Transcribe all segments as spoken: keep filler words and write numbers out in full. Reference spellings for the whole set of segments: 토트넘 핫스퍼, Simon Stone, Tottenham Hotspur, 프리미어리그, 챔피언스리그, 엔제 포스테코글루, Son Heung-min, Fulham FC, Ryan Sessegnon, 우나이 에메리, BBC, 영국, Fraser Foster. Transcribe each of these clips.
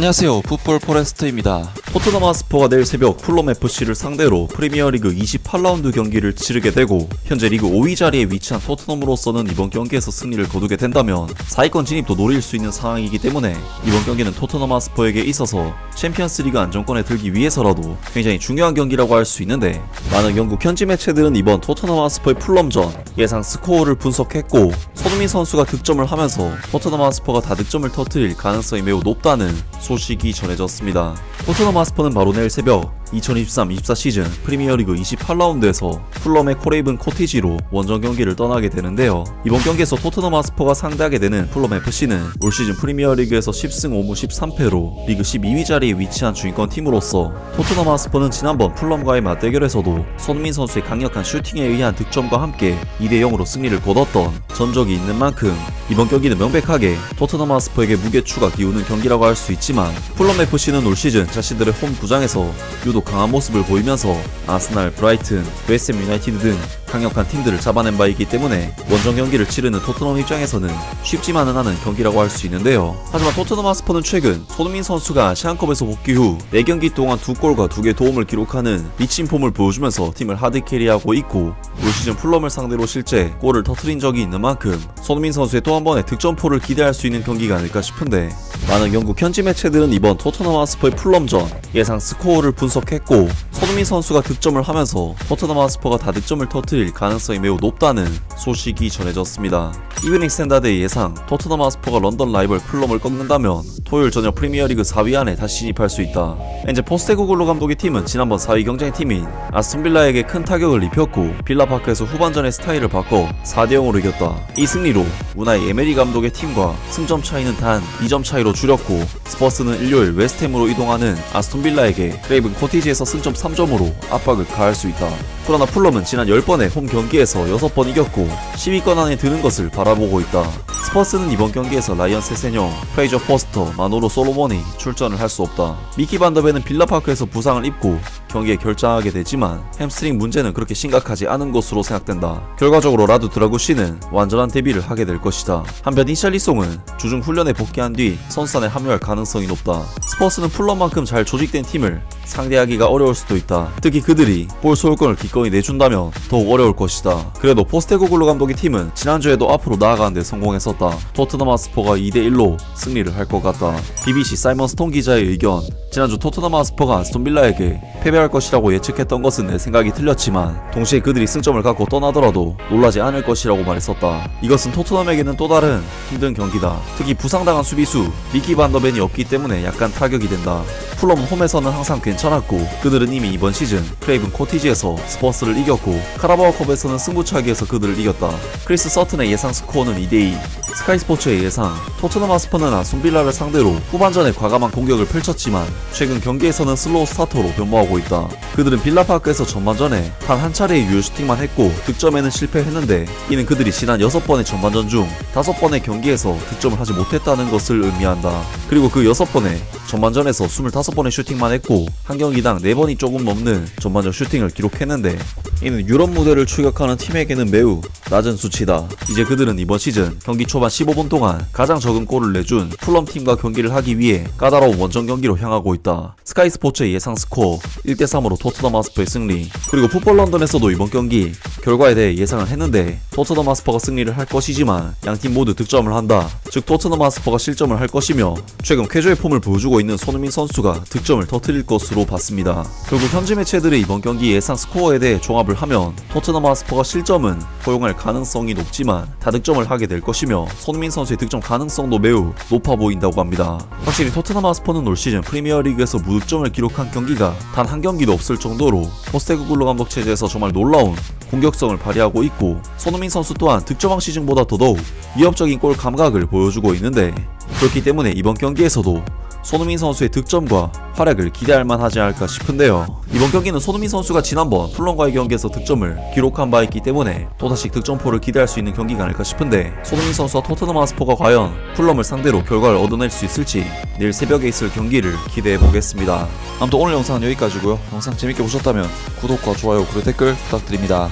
안녕하세요, 풋볼 포레스트입니다. 토트넘 핫스퍼가 내일 새벽 풀럼 에프씨를 상대로 프리미어리그 이십팔 라운드 경기를 치르게 되고, 현재 리그 오 위 자리에 위치한 토트넘으로서는 이번 경기에서 승리를 거두게 된다면 사 위권 진입도 노릴 수 있는 상황이기 때문에 이번 경기는 토트넘 핫스퍼에게 있어서 챔피언스리그 안정권에 들기 위해서라도 굉장히 중요한 경기라고 할 수 있는데, 많은 영국 현지 매체들은 이번 토트넘 핫스퍼의 풀럼전 예상 스코어를 분석했고, 손흥민 선수가 득점을 하면서 토트넘 핫스퍼가 다 득점을 터뜨릴 가능성이 매우 높다는 소식이 전해졌습니다. 토트넘 핫스퍼는 바로 내일 새벽 이천이십삼 이십사 시즌 프리미어리그 이십팔 라운드에서 풀럼의 코레이븐 코티지로 원정 경기를 떠나게 되는데요. 이번 경기에서 토트넘 핫스퍼가 상대하게 되는 풀럼 에프씨는 올 시즌 프리미어리그에서 십 승 오 무 십삼 패로 리그 십이 위 자리에 위치한 주인권 팀으로서, 토트넘 핫스퍼는 지난번 풀럼과의 맞대결에서도 손흥민 선수의 강력한 슈팅에 의한 득점과 함께 이 대 영으로 승리를 거뒀던 전적이 있는 만큼 이번 경기는 명백하게 토트넘 핫스퍼에게 무게추가 기우는 경기라고 할 수 있지만, 풀럼 에프씨는 올 시즌 자신들의 홈 구장에서 유독 강한 모습을 보이면서 아스날, 브라이튼, 웨스트햄 유나이티드 등 강력한 팀들을 잡아낸 바 있기 때문에 원정 경기를 치르는 토트넘 입장에서는 쉽지만은 않은 경기라고 할 수 있는데요. 하지만 토트넘 핫스퍼는 최근 손흥민 선수가 아시안컵에서 복귀 후 네 경기 동안 두 골과 두 개의 도움을 기록하는 미친 폼을 보여주면서 팀을 하드캐리하고 있고, 올 시즌 풀럼을 상대로 실제 골을 터트린 적이 있는 만큼 손흥민 선수의 또 한 번의 득점포를 기대할 수 있는 경기가 아닐까 싶은데, 많은 영국 현지 매체들은 이번 토트넘 핫스퍼의 풀럼전 예상 스코어를 분석했고, 손흥민 선수가 득점을 하면서 토트넘 핫스퍼가 다 득점을 터트릴 가능성이 매우 높다는 소식이 전해졌습니다. 이브닝 스탠다드의 예상, 토트넘 핫스퍼가 런던 라이벌 풀럼을 꺾는다면 토요일 저녁 프리미어리그 사 위 안에 다시 진입할 수 있다. 엔제 포스테코글루 감독의 팀은 지난번 사 위 경쟁팀인 아스톤빌라에게 큰 타격을 입혔고, 빌라파크에서 후반전의 스타일을 바꿔 사 대 영으로 이겼다. 이 승리로 우나이 에메리 감독의 팀과 승점 차이는 단 이 점 차이로 줄였고, 스퍼스는 일요일 웨스트햄으로 이동하는 아스톤빌라에게 크레이븐 코티지에서 승점 삼 점으로 압박을 가할 수 있다. 그러나 풀럼은 지난 열 번의 홈 경기에서 여섯 번 이겼고 십 위권 안에 드는 것을 바라보고 있다. 스퍼스는 이번 경기에서 라이언 세세뇽, 프레이저 포스터, 마노로 솔로몬이 출전을 할 수 없다. 미키 반더벤은 빌라파크에서 부상을 입고 경기에 결장하게 되지만 햄스트링 문제는 그렇게 심각하지 않은 것으로 생각된다. 결과적으로 라두 드라구신은 완전한 데뷔를 하게 될 것이다. 한편 히샬리송은 주중 훈련에 복귀한 뒤 선수단에 합류할 가능성이 높다. 스퍼스는 풀럼만큼 잘 조직된 팀을 상대하기가 어려울 수도 있다. 특히 그들이 볼 소유권을 기꺼이 내준다면 더욱 어려울 것이다. 그래도 포스테코글루 감독의 팀은 지난주에도 앞으로 나아가는 데 성공했었다. 토트넘 핫스퍼가 이 대 일로 승리를 할 것 같다. 비비씨 사이먼 스톤 기자의 의견. 지난주 토트넘 핫스퍼가 아스톤 빌라에게 패배할 것이라고 예측했던 것은 내 생각이 틀렸지만, 동시에 그들이 승점을 갖고 떠나더라도 놀라지 않을 것이라고 말했었다. 이것은 토트넘에게는 또 다른 힘든 경기다. 특히 부상당한 수비수 미키 반더벤이 없기 때문에 약간 타격이 된다. 풀럼 홈에서는 항상 괜찮았고, 그들은 이미 이번 시즌 크레이븐 코티지에서 스퍼스를 이겼고 카라바오컵에서는 승부차기에서 그들을 이겼다. 크리스 서튼의 예상 스코어는 이 대 이. 스카이스포츠의 예상, 토트넘 핫스퍼는 아스톤 빌라를 상대로 후반전에 과감한 공격을 펼쳤지만 최근 경기에서는 슬로우 스타터로 변모하고 있다. 그들은 빌라파크에서 전반전에 단 한 차례의 유효슈팅만 했고 득점에는 실패했는데, 이는 그들이 지난 여섯 번의 전반전 중 다섯 번의 경기에서 득점을 하지 못했다는 것을 의미한다. 그리고 그 여섯 번의 전반전에서 이십오 번의 슈팅만 했고 한 경기당 네 번이 조금 넘는 전반전 슈팅을 기록했는데, 이는 유럽 무대를 추격하는 팀에게는 매우 낮은 수치다. 이제 그들은 이번 시즌 경기 초반 십오 분 동안 가장 적은 골을 내준 풀럼팀과 경기를 하기 위해 까다로운 원정 경기로 향하고 있다. 스카이스포츠의 예상 스코어 일 대 삼으로 토트넘 핫스퍼의 승리. 그리고 풋볼 런던에서도 이번 경기 결과에 대해 예상을 했는데, 토트넘 핫스퍼가 승리를 할 것이지만 양팀 모두 득점을 한다. 즉 토트넘 핫스퍼가 실점을 할 것이며, 최근 쾌조의 폼을 보여주고 있는 손흥민 선수가 득점을 터뜨릴 것으로 봤습니다. 결국 현지 매체들의 이번 경기 예상 스코어에 대해 종합을 하면, 토트넘 핫스퍼가 실점은 허용할 가능성이 높지만 다득점을 하게 될 것이며 손흥민 선수의 득점 가능성도 매우 높아 보인다고 합니다. 확실히 토트넘 핫스퍼는 올 시즌 프리미어리그에서 무득점을 기록한 경기가 단 한 경기도 없을 정도로 포스테코글루 감독 체제에서 정말 놀라운 공격성을 발휘하고 있고, 손흥민 선수 또한 득점왕 시즌보다 더더욱 위협적인 골 감각을 보여주고 있는데, 그렇기 때문에 이번 경기에서도 손흥민 선수의 득점과 활약을 기대할 만하지 않을까 싶은데요. 이번 경기는 손흥민 선수가 지난번 풀럼과의 경기에서 득점을 기록한 바 있기 때문에 또다시 득점포를 기대할 수 있는 경기가 아닐까 싶은데, 손흥민 선수와 토트넘 핫스퍼가 과연 풀럼을 상대로 결과를 얻어낼 수 있을지 내일 새벽에 있을 경기를 기대해보겠습니다. 아무튼 오늘 영상은 여기까지고요. 영상 재밌게 보셨다면 구독과 좋아요 그리고 댓글 부탁드립니다.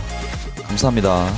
감사합니다.